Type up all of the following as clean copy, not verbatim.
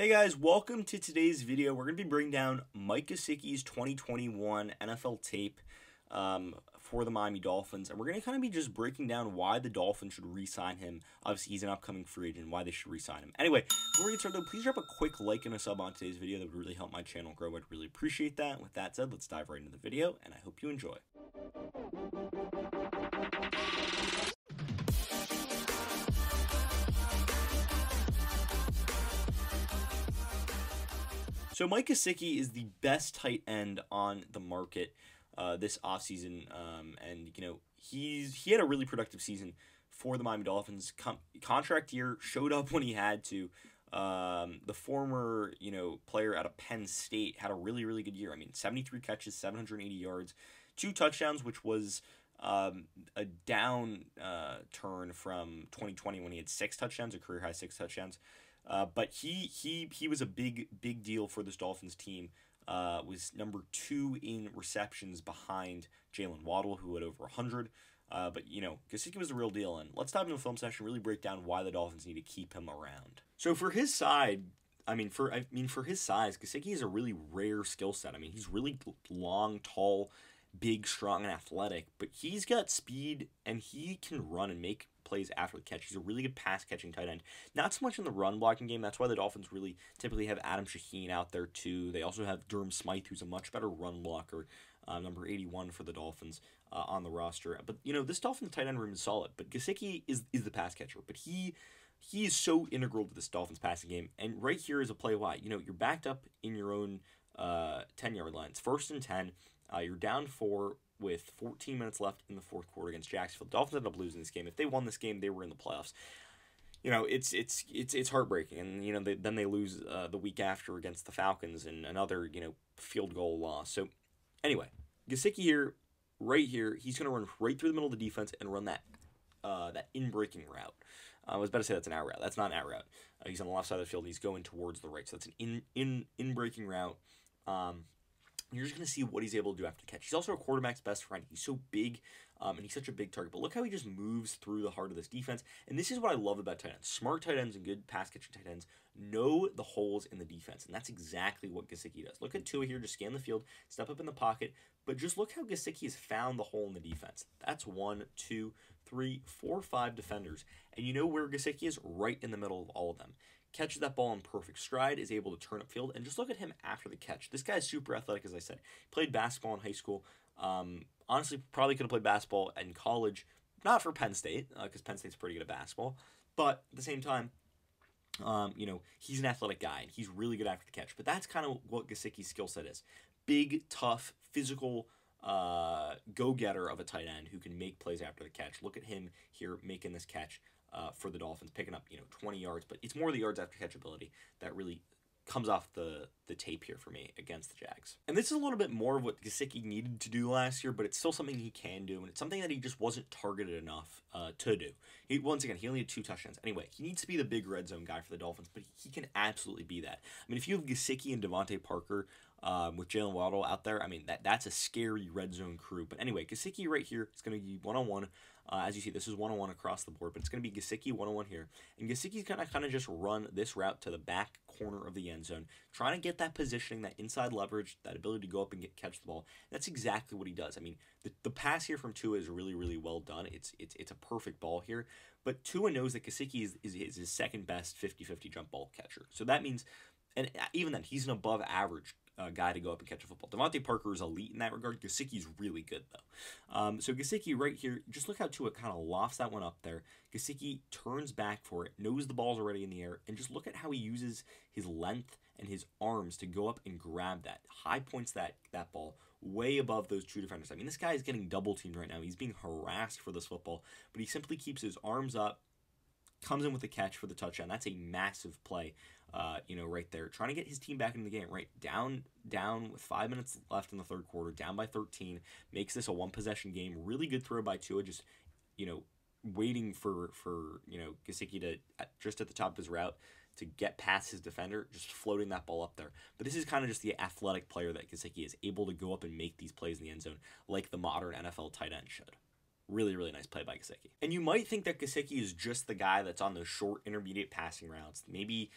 Hey guys, welcome to today's video. We're going to be bringing down Mike Gesicki's 2021 NFL tape for the Miami Dolphins. And we're going to kind of be just breaking down why the Dolphins should re-sign him. Obviously, he's an upcoming free agent, why they should re-sign him. Anyway, before we get started, though, please drop a quick like and a sub on today's video. That would really help my channel grow. I'd really appreciate that. With that said, let's dive right into the video, and I hope you enjoy. So Mike Gesicki is the best tight end on the market this offseason, and you know he had a really productive season for the Miami Dolphins. Contract year, showed up when he had to. The former player out of Penn State had a really good year. I mean, 73 catches, 780 yards, 2 touchdowns, which was a down turn from 2020 when he had 6 touchdowns, a career high 6 touchdowns. But he was a big deal for this Dolphins team. Was number 2 in receptions behind Jaylen Waddle, who had over 100. But you know, Gesicki was the real deal, and let's dive into the film session. Really break down why the Dolphins need to keep him around. So for his side, for his size, Gesicki is a really rare skill set. I mean, he's really long, tall, big, strong, and athletic. But he's got speed, and he can run and make plays after the catch. He's a really good pass catching tight end. Not so much in the run blocking game. That's why the Dolphins really typically have Adam Shaheen out there too. They also have Durham Smythe, who's a much better run blocker, number 81 for the Dolphins on the roster. But you know, this Dolphins tight end room is solid. But Gesicki is the pass catcher. But he is so integral to this Dolphins passing game. And right here is a play why you're backed up in your own 10-yard line. It's 1st and 10. You're down 4. With 14 minutes left in the 4th quarter against Jacksonville. The Dolphins ended up losing this game. If they won this game, they were in the playoffs. You know, it's heartbreaking, and you know then they lose the week after against the Falcons and another field goal loss. So anyway, Gesicki here, right here, he's gonna run right through the middle of the defense and run that that in-breaking route. I was about to say that's an out route. That's not an out route. He's on the left side of the field. And he's going towards the right, so that's an in-breaking route. You're just going to see what he's able to do after the catch. He's also a quarterback's best friend. He's so big, and he's such a big target. But look how he just moves through the heart of this defense. And this is what I love about tight ends. Smart tight ends and good pass-catching tight ends know the holes in the defense, and that's exactly what Gesicki does. Look at Tua here, just scan the field, step up in the pocket, but just look how Gesicki has found the hole in the defense. That's 1, 2, 3, 4, 5 defenders, and you know where Gesicki is? Right in the middle of all of them. Catches that ball in perfect stride, is able to turn upfield, and just look at him after the catch. This guy is super athletic, as I said. He played basketball in high school. Honestly, probably could have played basketball in college. Not for Penn State, because Penn State's pretty good at basketball. But at the same time, you know, he's an athletic guy, and he's really good after the catch. But that's kind of what Gesicki's skill set is. Big, tough, physical go-getter of a tight end who can make plays after the catch. Look at him here making this catch. For the Dolphins, picking up 20 yards, but it's more the yards after catch ability that really comes off the tape here for me against the Jags. And this is a little bit more of what Gesicki needed to do last year, but it's still something he can do, and it's something that he just wasn't targeted enough to do. Once again, he only had 2 touchdowns. Anyway, he needs to be the big red zone guy for the Dolphins, but he can absolutely be that. I mean, if you have Gesicki and DeVante Parker with Jaylen Waddle out there, I mean, that's a scary red zone crew. But anyway, Gesicki right here is going to be one-on-one. As you see, this is one-on-one across the board, but it's going to be Gesicki one-on-one here. And Gesicki's going to kind of just run this route to the back corner of the end zone, trying to get that positioning, that inside leverage, that ability to go up and catch the ball. And that's exactly what he does. I mean, the pass here from Tua is really well done. It's a perfect ball here. But Tua knows that Gesicki is his second-best 50-50 jump ball catcher. So that means, and even then, he's an above-average guy to go up and catch a football. DeVante Parker is elite in that regard. Gesicki's really good, though. So Gesicki right here, just look how Tua kind of lofts that one up there. Gesicki turns back for it, knows the ball's already in the air, and just look at how he uses his length and his arms to go up and grab that. High points that ball way above those 2 defenders. I mean, this guy is getting double-teamed right now. He's being harassed for this football, but he simply keeps his arms up, comes in with a catch for the touchdown. That's a massive play, right there. Trying to get his team back into the game, right? Down with 5 minutes left in the 3rd quarter, down by 13, makes this a 1-possession game. Really good throw by Tua, just, waiting for Gesicki to, just at the top of his route, to get past his defender, just floating that ball up there. But this is kind of just the athletic player that Gesicki is, able to go up and make these plays in the end zone like the modern NFL tight end should. Really nice play by Gesicki. And you might think that Gesicki is just the guy that's on those short, intermediate passing routes. Maybe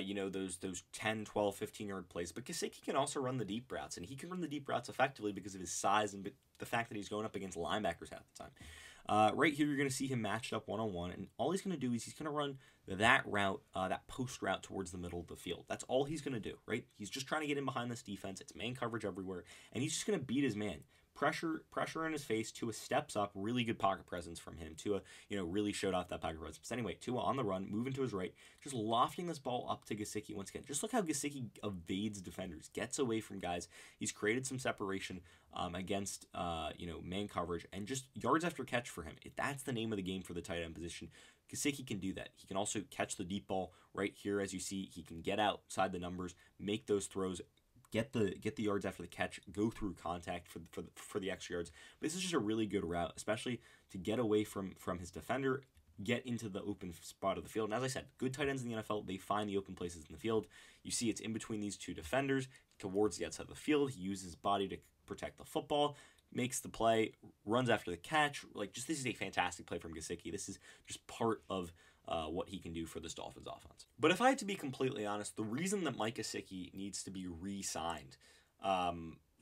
you know, those 10, 12, 15-yard plays. But Gesicki can also run the deep routes, and he can run the deep routes effectively because of his size and the fact that he's going up against linebackers half the time. Right here, you're going to see him matched up one-on-one, and all he's going to do is he's going to run that route, that post route towards the middle of the field. That's all he's going to do, right? He's just trying to get in behind this defense. It's man coverage everywhere, and he's just going to beat his man. Pressure in his face. Tua steps up. Really good pocket presence from him. Tua, you know, really showed off that pocket presence. But anyway, Tua on the run, moving to his right, just lofting this ball up to Gesicki once again. Just look how Gesicki evades defenders, gets away from guys. He's created some separation against, you know, man coverage, and just yards after catch for him. That's the name of the game for the tight end position. Gesicki can do that. He can also catch the deep ball right here, as you see. He can get outside the numbers, make those throws, get the yards after the catch, go through contact for the extra yards. But this is just a really good route, especially to get away from his defender, get into the open spot of the field. And as I said, good tight ends in the NFL, they find the open places in the field. You see it's in between these two defenders, towards the outside of the field. He uses his body to protect the football, makes the play, runs after the catch. Like, just, this is a fantastic play from Gesicki. This is just part of what he can do for this Dolphins offense. But if I had to be completely honest, the reason that Mike Gesicki needs to be re-signed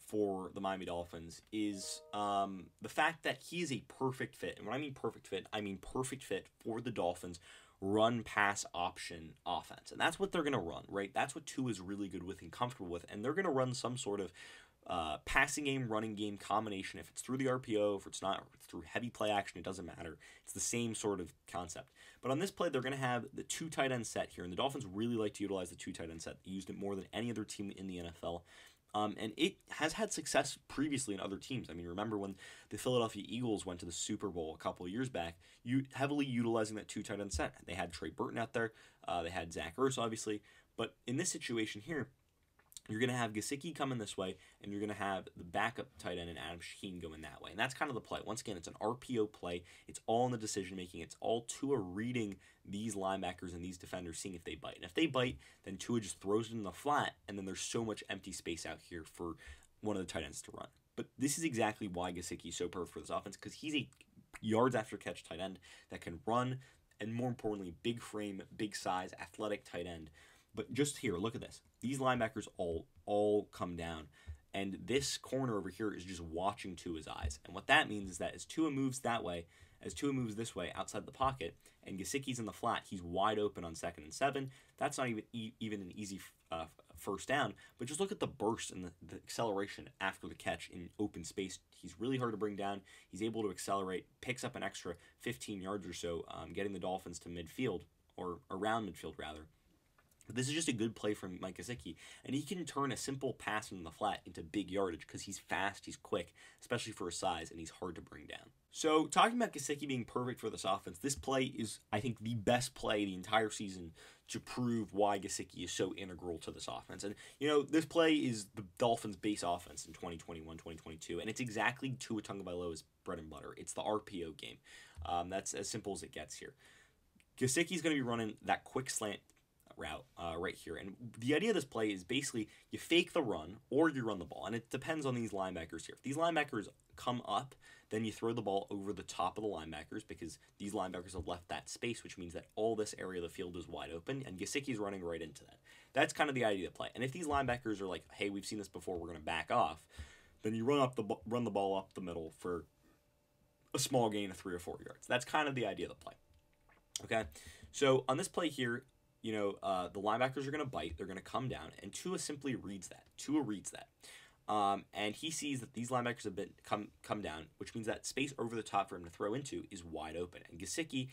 for the Miami Dolphins is the fact that he is a perfect fit. And when I mean perfect fit for the Dolphins run-pass option offense. And that's what they're going to run, right? That's what Tua is really good with and comfortable with. And they're going to run some sort of passing game, running game combination. If it's through the RPO, if it's not, if it's through heavy play action, it doesn't matter. It's the same sort of concept. But on this play, they're going to have the two tight end set here, and the Dolphins really like to utilize the two tight end set. They used it more than any other team in the NFL, and it has had success previously in other teams. I mean, remember when the Philadelphia Eagles went to the Super Bowl a couple of years back, heavily utilizing that two tight end set. They had Trey Burton out there. They had Zach Ertz, obviously. But in this situation here, you're going to have Gesicki coming this way, and you're going to have the backup tight end and Adam Shaheen going that way. And that's kind of the play. Once again, it's an RPO play. It's all in the decision-making. It's all Tua reading these linebackers and these defenders, seeing if they bite. And if they bite, then Tua just throws it in the flat, and then there's so much empty space out here for one of the tight ends to run. But this is exactly why Gesicki is so perfect for this offense, because he's a yards-after-catch tight end that can run, and more importantly, big frame, big size, athletic tight end. But just here, look at this. These linebackers all come down, and this corner over here is just watching Tua's eyes. And what that means is that as Tua moves that way, as Tua moves this way outside the pocket, and Gesicki's in the flat, he's wide open on 2nd and 7. That's not even an easy first down, but just look at the burst and the acceleration after the catch in open space. He's really hard to bring down. He's able to accelerate, picks up an extra 15 yards or so, getting the Dolphins to midfield, or around midfield rather. But this is just a good play from Mike Gesicki, and he can turn a simple pass in the flat into big yardage because he's fast, he's quick, especially for his size, and he's hard to bring down. So talking about Gesicki being perfect for this offense, this play is, I think, the best play the entire season to prove why Gesicki is so integral to this offense. And, you know, this play is the Dolphins' base offense in 2021-2022, and it's exactly Tua Tagovailoa's bread and butter. It's the RPO game. That's as simple as it gets here. Gesicki's going to be running that quick slant route right here, and the idea of this play is basically you fake the run or you run the ball, and it depends on these linebackers here. If these linebackers come up, then you throw the ball over the top of the linebackers because these linebackers have left that space, which means that all this area of the field is wide open, and Gesicki's running right into that. That's kind of the idea of the play. And if these linebackers are like, hey, we've seen this before, we're going to back off, then you run the ball up the middle for a small gain of 3 or 4 yards. That's kind of the idea of the play. Okay, so on this play here, you know, the linebackers are going to bite. They're going to come down, and Tua simply reads that. Tua reads that, and he sees that these linebackers have been come down, which means that space over the top for him to throw into is wide open. And Gesicki,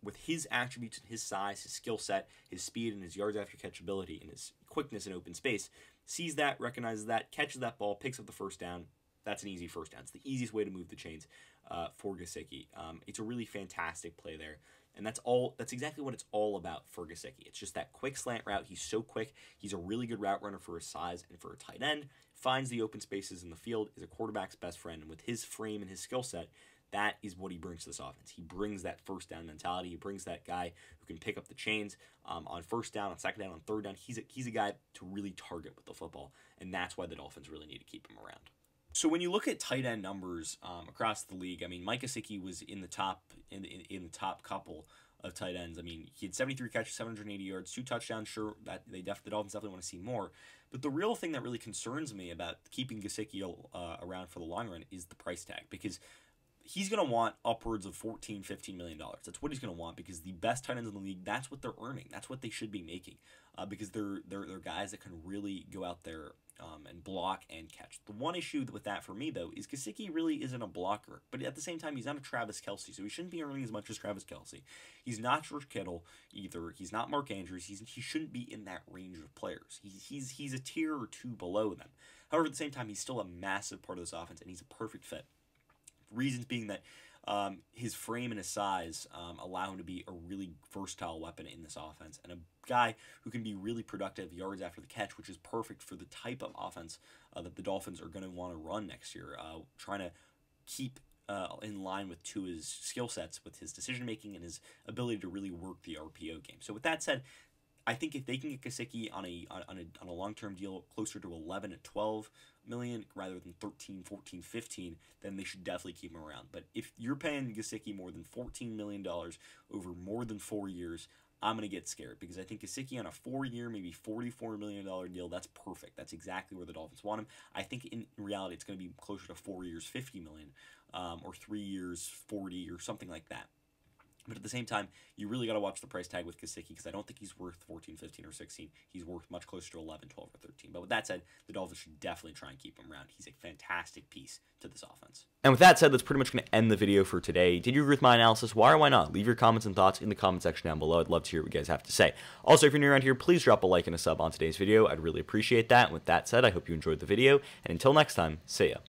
with his attributes and his size, his skill set, his speed, and his yards after catchability, and his quickness in open space, sees that, recognizes that, catches that ball, picks up the first down. That's an easy first down. It's the easiest way to move the chains for Gesicki. It's a really fantastic play there. And that's exactly what it's all about for Gesicki. It's just that quick slant route. He's so quick. He's a really good route runner for his size and for a tight end. Finds the open spaces in the field, is a quarterback's best friend. And with his frame and his skill set, that is what he brings to this offense. He brings that first down mentality. He brings that guy who can pick up the chains on first down, on 2nd down, on 3rd down. He's a guy to really target with the football. And that's why the Dolphins really need to keep him around. So when you look at tight end numbers across the league, I mean, Mike Gesicki was in the top couple of tight ends. I mean, he had 73 catches, 780 yards, 2 touchdowns. Sure, that the Dolphins definitely want to see more. But the real thing that really concerns me about keeping Gesicki around for the long run is the price tag, because he's going to want upwards of $14, $15 million. That's what he's going to want, because the best tight ends in the league, that's what they're earning. That's what they should be making, because they're guys that can really go out there and block and catch. The one issue with that for me, though, is Gesicki really isn't a blocker. But at the same time, he's not a Travis Kelsey, so he shouldn't be earning as much as Travis Kelsey. He's not George Kittle either. He's not Mark Andrews. He shouldn't be in that range of players. He's a tier or two below them. However, at the same time, he's still a massive part of this offense, and he's a perfect fit. Reasons being that his frame and his size allow him to be a really versatile weapon in this offense, and a guy who can be really productive yards after the catch, which is perfect for the type of offense that the Dolphins are going to want to run next year, trying to keep in line with Tua's skill sets with his decision-making and his ability to really work the RPO game. So with that said, I think if they can get Gesicki on a long-term deal closer to 11 to 12 million rather than 13, 14, 15, then they should definitely keep him around. But if you're paying Gesicki more than $14 million over more than 4 years, I'm going to get scared, because I think Gesicki on a 4-year, maybe $44 million deal, that's perfect. That's exactly where the Dolphins want him. I think in reality it's going to be closer to 4 years, $50 million, or 3 years, 40 or something like that. But at the same time, you really got to watch the price tag with Gesicki, because I don't think he's worth 14, 15, or 16. He's worth much closer to 11, 12, or 13. But with that said, the Dolphins should definitely try and keep him around. He's a fantastic piece to this offense. And with that said, that's pretty much going to end the video for today. Did you agree with my analysis? Why or why not? Leave your comments and thoughts in the comment section down below. I'd love to hear what you guys have to say. Also, if you're new around here, please drop a like and a sub on today's video. I'd really appreciate that. And with that said, I hope you enjoyed the video. And until next time, see ya.